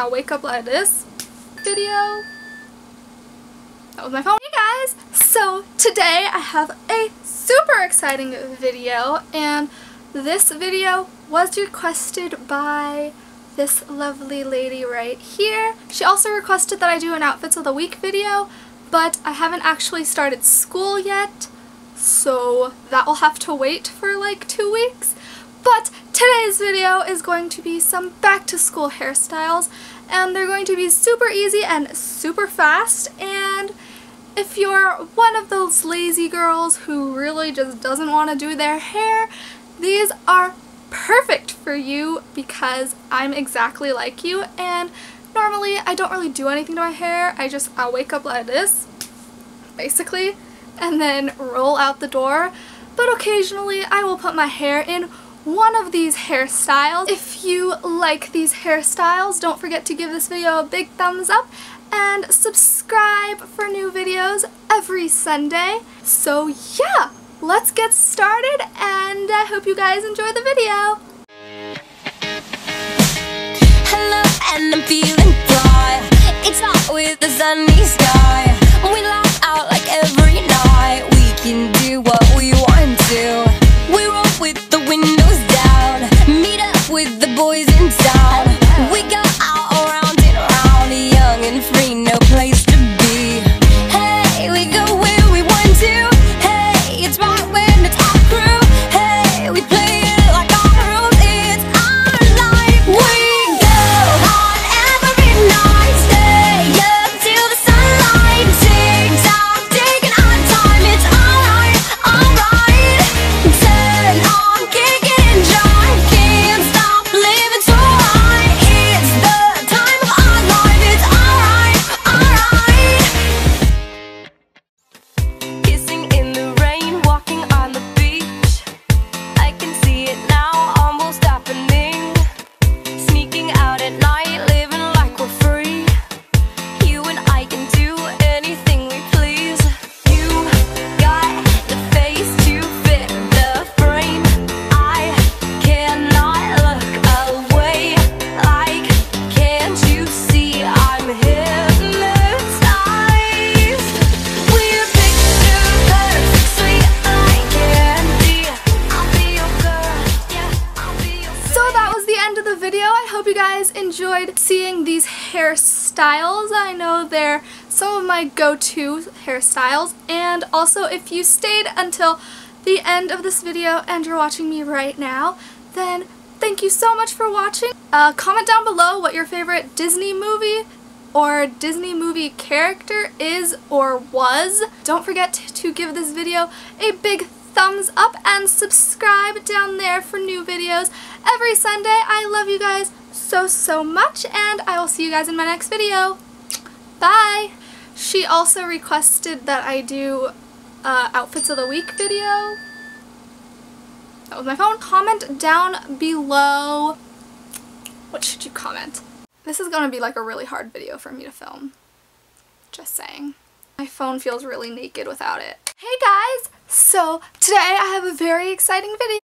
a wake up like this video. That was my phone. Hey guys! So today I have a super exciting video, and this video was requested by this lovely lady right here. She also requested that I do an Outfits of the Week video, but I haven't actually started school yet, so that will have to wait for like 2 weeks. But today's video is going to be some back to school hairstyles, and they're going to be super easy and super fast. And if you're one of those lazy girls who really just doesn't want to do their hair, these are perfect for you because I'm exactly like you. And normally I don't really do anything to my hair. I'll wake up like this, basically, and then roll out the door. But occasionally I will put my hair in one of these hairstyles. If you like these hairstyles, don't forget to give this video a big thumbs up and subscribe for new videos every Sunday. So yeah, let's get started, and I hope you guys enjoy the video. Hello, and I'm feeling dry. It's not with a sunny sky. We laugh out like every night. We can do what we want to. We roll with the windows down. Meet up with the boys in town. We go out around and around, young and free, no place to be. Hey, we go where we want to. It's right when it's our crew. Hey, we play it like our rules. It's our life. We go on every night. Stay up till the sunlight. Tick tock, taking our time. It's alright, alright. Turn on, kick it, enjoy. Can't stop living so high. It's the time of our life. It's alright, alright. Kissing in the video. I hope you guys enjoyed seeing these hairstyles. I know they're some of my go-to hairstyles, and also if you stayed until the end of this video and you're watching me right now, then thank you so much for watching. Comment down below what your favorite Disney movie or Disney movie character is or was. Don't forget to give this video a big thumbs up and subscribe down there for new videos every Sunday. I love you guys so, so much, and I will see you guys in my next video. Bye! She also requested that I do Outfits of the Week video. That was my phone. Comment down below. What should you comment? This is going to be like a really hard video for me to film. Just saying. My phone feels really naked without it. Hey guys! So today I have a very exciting video.